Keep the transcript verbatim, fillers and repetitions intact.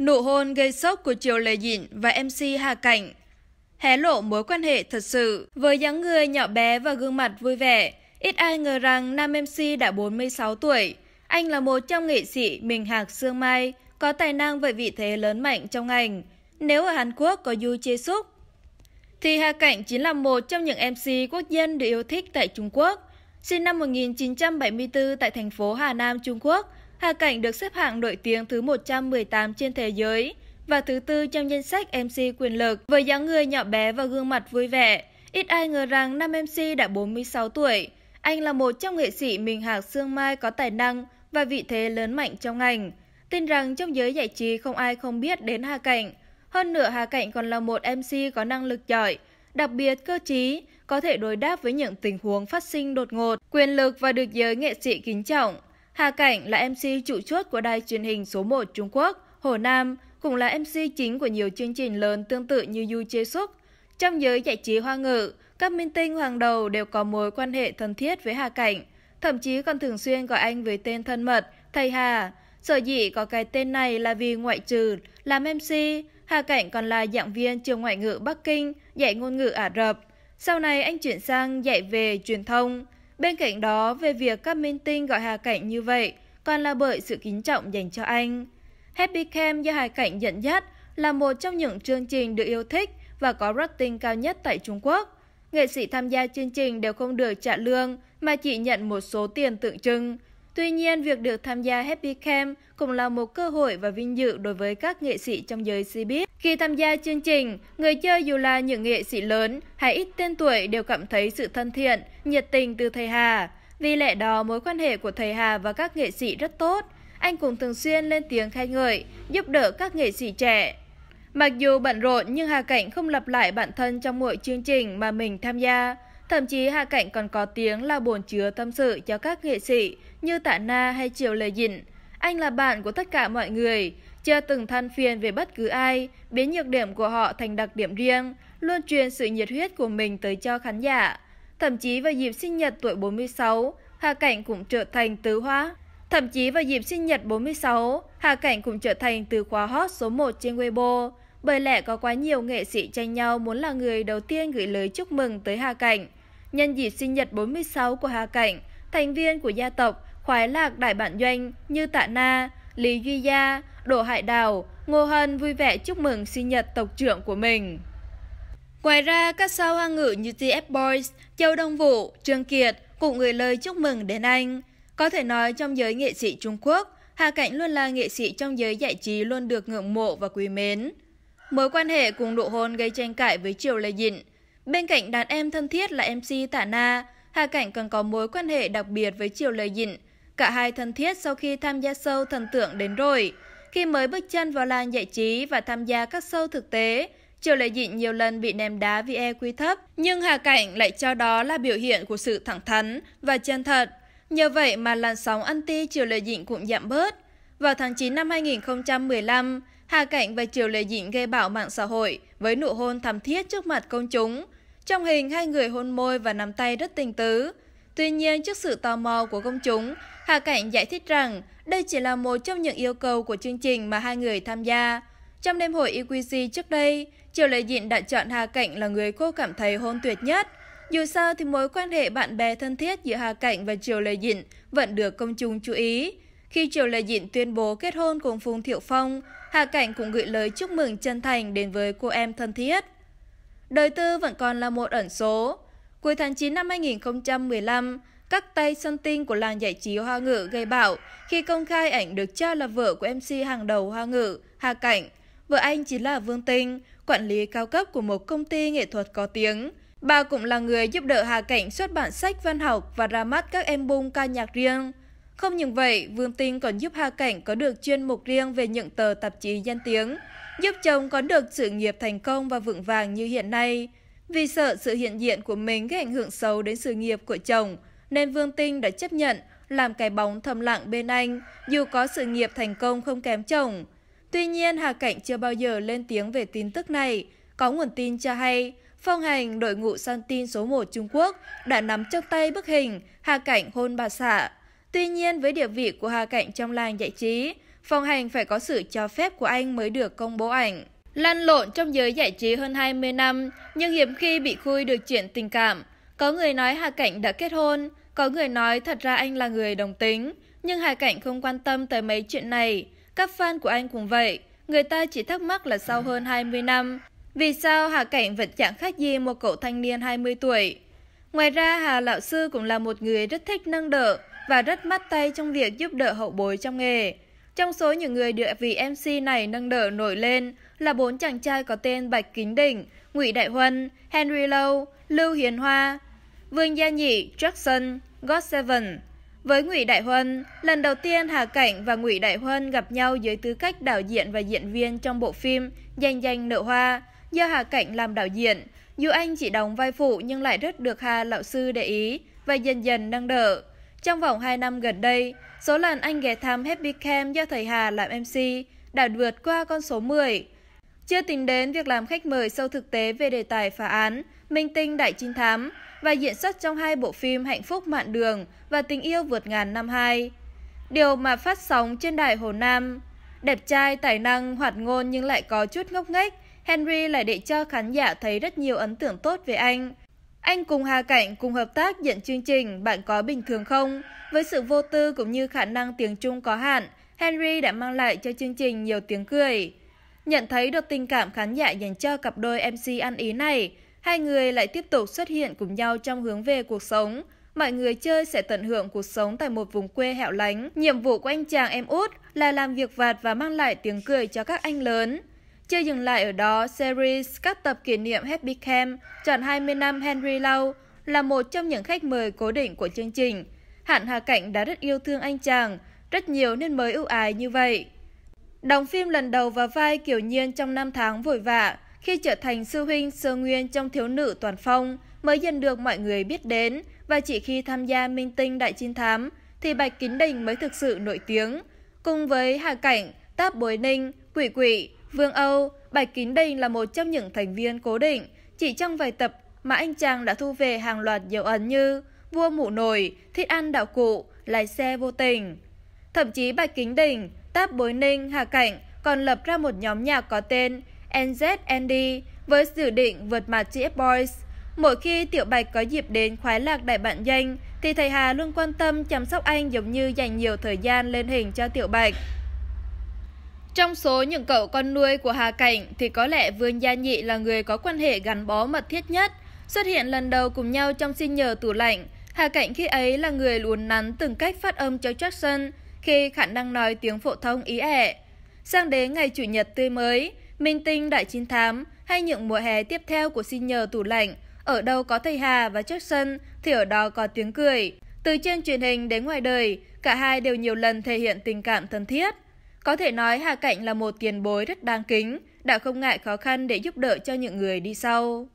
Nụ hôn gây sốc của Triệu Lệ Dĩnh và em xê Hà Cảnh hé lộ mối quan hệ thật sự. Với dáng người nhỏ bé và gương mặt vui vẻ, ít ai ngờ rằng nam em xê đã bốn mươi sáu tuổi. Anh là một trong nghệ sĩ mình hạc xương mai, có tài năng và vị thế lớn mạnh trong ngành. Nếu ở Hàn Quốc có Yoo Ji Suk, thì Hà Cảnh chính là một trong những em xê quốc dân được yêu thích tại Trung Quốc. Sinh năm một nghìn chín trăm bảy mươi tư tại thành phố Hà Nam, Trung Quốc, Hà Cảnh được xếp hạng nổi tiếng thứ một trăm mười tám trên thế giới và thứ tư trong danh sách em xê quyền lực. Với dáng người nhỏ bé và gương mặt vui vẻ, ít ai ngờ rằng nam em xê đã bốn mươi sáu tuổi. Anh là một trong nghệ sĩ mình hạc xương mai, có tài năng và vị thế lớn mạnh trong ngành. Tin rằng trong giới giải trí không ai không biết đến Hà Cảnh. Hơn nữa, Hà Cảnh còn là một em xê có năng lực giỏi, đặc biệt cơ trí, có thể đối đáp với những tình huống phát sinh đột ngột, quyền lực và được giới nghệ sĩ kính trọng. Hà Cảnh là em xê trụ chốt của đài truyền hình số một Trung Quốc, Hồ Nam, cũng là em xê chính của nhiều chương trình lớn tương tự như Yoo Ji Suk. Trong giới giải trí Hoa ngữ, các minh tinh hàng đầu đều có mối quan hệ thân thiết với Hà Cảnh, thậm chí còn thường xuyên gọi anh với tên thân mật, thầy Hà. Sở dĩ có cái tên này là vì ngoại trừ làm em xê, Hà Cảnh còn là giảng viên trường ngoại ngữ Bắc Kinh, dạy ngôn ngữ Ả Rập. Sau này anh chuyển sang dạy về truyền thông. Bên cạnh đó, về việc các minh tinh gọi Hà Cảnh như vậy còn là bởi sự kính trọng dành cho anh. Happy Camp do Hà Cảnh dẫn dắt là một trong những chương trình được yêu thích và có rating cao nhất tại Trung Quốc. Nghệ sĩ tham gia chương trình đều không được trả lương mà chỉ nhận một số tiền tượng trưng. Tuy nhiên, việc được tham gia Happy Camp cũng là một cơ hội và vinh dự đối với các nghệ sĩ trong giới showbiz. Khi tham gia chương trình, người chơi dù là những nghệ sĩ lớn hay ít tên tuổi đều cảm thấy sự thân thiện, nhiệt tình từ thầy Hà. Vì lẽ đó, mối quan hệ của thầy Hà và các nghệ sĩ rất tốt. Anh cũng thường xuyên lên tiếng khen ngợi, giúp đỡ các nghệ sĩ trẻ. Mặc dù bận rộn nhưng Hà Cảnh không lặp lại bản thân trong mỗi chương trình mà mình tham gia. Thậm chí Hà Cảnh còn có tiếng là bồn chứa tâm sự cho các nghệ sĩ như Tạ Na hay Triệu Lệ Dĩnh. Anh là bạn của tất cả mọi người, chưa từng than phiền về bất cứ ai, biến nhược điểm của họ thành đặc điểm riêng, luôn truyền sự nhiệt huyết của mình tới cho khán giả. Thậm chí vào dịp sinh nhật tuổi bốn mươi sáu, Hà Cảnh cũng trở thành tứ hoa. Thậm chí vào dịp sinh nhật bốn mươi sáu, Hà Cảnh cũng trở thành từ khóa hot số một trên Weibo. Bởi lẽ có quá nhiều nghệ sĩ tranh nhau muốn là người đầu tiên gửi lời chúc mừng tới Hà Cảnh. Nhân dịp sinh nhật bốn mươi sáu của Hà Cảnh, thành viên của gia tộc khoái lạc đại bản doanh như Tạ Na, Lý Duy Gia, Đỗ Hải Đào, Ngô Hân vui vẻ chúc mừng sinh nhật tộc trưởng của mình. Ngoài ra, các sao Hoa ngữ như tê ép boys, Châu Đông Vũ, Trương Kiệt cũng gửi lời chúc mừng đến anh. Có thể nói trong giới nghệ sĩ Trung Quốc, Hà Cảnh luôn là nghệ sĩ trong giới giải trí luôn được ngưỡng mộ và quý mến. Mối quan hệ cùng nụ hôn gây tranh cãi với Triệu Lệ Dĩnh. Bên cạnh đàn em thân thiết là em xê Tạ Na, Hà Cảnh còn có mối quan hệ đặc biệt với Triệu Lệ Dĩnh. Cả hai thân thiết sau khi tham gia show thần tượng đến rồi. Khi mới bước chân vào làng giải trí và tham gia các show thực tế, Triệu Lệ Dĩnh nhiều lần bị ném đá vì i kiu thấp, nhưng Hà Cảnh lại cho đó là biểu hiện của sự thẳng thắn và chân thật. Nhờ vậy mà làn sóng anti Triệu Lệ Dĩnh cũng giảm bớt. Vào tháng chín năm hai nghìn không trăm mười lăm, Hà Cảnh và Triệu Lệ Dĩnh gây bão mạng xã hội với nụ hôn thắm thiết trước mặt công chúng. Trong hình, hai người hôn môi và nắm tay rất tình tứ. Tuy nhiên, trước sự tò mò của công chúng, Hà Cảnh giải thích rằng đây chỉ là một trong những yêu cầu của chương trình mà hai người tham gia. Trong đêm hội i kiu i y i trước đây, Triệu Lệ Dĩnh đã chọn Hà Cảnh là người cô cảm thấy hôn tuyệt nhất. Dù sao thì mối quan hệ bạn bè thân thiết giữa Hà Cảnh và Triệu Lệ Dĩnh vẫn được công chúng chú ý. Khi Triệu Lệ Dĩnh tuyên bố kết hôn cùng Phùng Thiệu Phong, Hà Cảnh cũng gửi lời chúc mừng chân thành đến với cô em thân thiết. Đời tư vẫn còn là một ẩn số. Cuối tháng chín năm hai nghìn không trăm mười lăm, các tay săn tin của làng giải trí Hoa ngữ gây bão khi công khai ảnh được cho là vợ của em xê hàng đầu Hoa ngữ, Hà Cảnh. Vợ anh chính là Vương Tinh, quản lý cao cấp của một công ty nghệ thuật có tiếng. Bà cũng là người giúp đỡ Hà Cảnh xuất bản sách văn học và ra mắt các album ca nhạc riêng. Không những vậy, Vương Tinh còn giúp Hà Cảnh có được chuyên mục riêng về những tờ tạp chí danh tiếng, giúp chồng có được sự nghiệp thành công và vững vàng như hiện nay. Vì sợ sự hiện diện của mình gây ảnh hưởng xấu đến sự nghiệp của chồng, nên Vương Tinh đã chấp nhận làm cái bóng thầm lặng bên anh, dù có sự nghiệp thành công không kém chồng. Tuy nhiên, Hà Cảnh chưa bao giờ lên tiếng về tin tức này. Có nguồn tin cho hay, Phong Hành, đội ngũ săn tin số một Trung Quốc, đã nắm trong tay bức hình Hà Cảnh hôn bà xã. Tuy nhiên, với địa vị của Hà Cảnh trong làng giải trí, Phòng hành phải có sự cho phép của anh mới được công bố ảnh. Lăn lộn trong giới giải trí hơn hai mươi năm, nhưng hiếm khi bị khui được chuyện tình cảm. Có người nói Hà Cảnh đã kết hôn, có người nói thật ra anh là người đồng tính. Nhưng Hà Cảnh không quan tâm tới mấy chuyện này. Các fan của anh cũng vậy, người ta chỉ thắc mắc là sau hơn hai mươi năm, vì sao Hà Cảnh vẫn chẳng khác gì một cậu thanh niên hai mươi tuổi. Ngoài ra, Hà lão sư cũng là một người rất thích nâng đỡ và rất mắt tay trong việc giúp đỡ hậu bối trong nghề. Trong số những người được vị em xê này nâng đỡ nổi lên là bốn chàng trai có tên Bạch Kính Đình, Ngụy Đại Huân, Henry Low, Lưu Hiền Hoa, Vương Gia Nhị, Jackson, gốt bảy. Với Ngụy Đại Huân, lần đầu tiên Hà Cảnh và Ngụy Đại Huân gặp nhau dưới tư cách đạo diễn và diễn viên trong bộ phim Dành Dành Nở Hoa do Hà Cảnh làm đạo diễn. Dù anh chỉ đóng vai phụ nhưng lại rất được Hà lão sư để ý và dần dần nâng đỡ. Trong vòng hai năm gần đây, số lần anh ghé thăm Happy Camp do thầy Hà làm em xê đã vượt qua con số mười. Chưa tính đến việc làm khách mời sâu thực tế về đề tài phá án, Minh Tinh Đại Chiến Thám và diễn xuất trong hai bộ phim Hạnh Phúc Mạn Đường và Tình Yêu Vượt Ngàn Năm hai. Điều mà phát sóng trên đài Hồ Nam. Đẹp trai, tài năng, hoạt ngôn nhưng lại có chút ngốc nghếch, Henry lại để cho khán giả thấy rất nhiều ấn tượng tốt về anh. Anh cùng Hà Cảnh cùng hợp tác dẫn chương trình Bạn Có Bình Thường Không? Với sự vô tư cũng như khả năng tiếng Trung có hạn, Henry đã mang lại cho chương trình nhiều tiếng cười. Nhận thấy được tình cảm khán giả dành cho cặp đôi em xê ăn ý này, hai người lại tiếp tục xuất hiện cùng nhau trong Hướng Về Cuộc Sống. Mọi người chơi sẽ tận hưởng cuộc sống tại một vùng quê hẻo lánh. Nhiệm vụ của anh chàng em út là làm việc vặt và mang lại tiếng cười cho các anh lớn. Chưa dừng lại ở đó, series các tập kỷ niệm Happy Camp tròn hai mươi năm Henry Low là một trong những khách mời cố định của chương trình. Hẳn Hà Cảnh đã rất yêu thương anh chàng, rất nhiều nên mới ưu ái như vậy. Đóng phim lần đầu vào vai Kiều Nhiên trong Năm Tháng Vội Vạ, khi trở thành sư huynh Sơ Nguyên trong Thiếu Nữ Toàn Phong mới dần được mọi người biết đến, và chỉ khi tham gia Minh Tinh Đại Chiến Thám thì Bạch Kính Đình mới thực sự nổi tiếng. Cùng với Hà Cảnh, Táp Bối Ninh, Quỷ Quỷ, Vương Âu, Bạch Kính Đình là một trong những thành viên cố định. Chỉ trong vài tập mà anh chàng đã thu về hàng loạt dấu ấn như vua mụ nổi, thích ăn đạo cụ, lái xe vô tình. Thậm chí Bạch Kính Đình, Táp Bối Ninh, Hà Cảnh còn lập ra một nhóm nhạc có tên en dét en đê với dự định vượt mặt tê ép boi. Mỗi khi Tiểu Bạch có dịp đến khoái lạc đại bản doanh thì thầy Hà luôn quan tâm chăm sóc anh, giống như dành nhiều thời gian lên hình cho Tiểu Bạch. Trong số những cậu con nuôi của Hà Cảnh thì có lẽ Vương Gia Nhị là người có quan hệ gắn bó mật thiết nhất. Xuất hiện lần đầu cùng nhau trong Xin Nhờ Tủ Lạnh, Hà Cảnh khi ấy là người luồn nắn từng cách phát âm cho Jackson khi khả năng nói tiếng phổ thông ý ẻ. Sang đến ngày Chủ Nhật Tươi Mới, Minh Tinh Đại Chiến Thám hay những mùa hè tiếp theo của Xin Nhờ Tủ Lạnh, ở đâu có thầy Hà và Jackson thì ở đó có tiếng cười. Từ trên truyền hình đến ngoài đời, cả hai đều nhiều lần thể hiện tình cảm thân thiết. Có thể nói Hà Cảnh là một tiền bối rất đáng kính, đã không ngại khó khăn để giúp đỡ cho những người đi sau.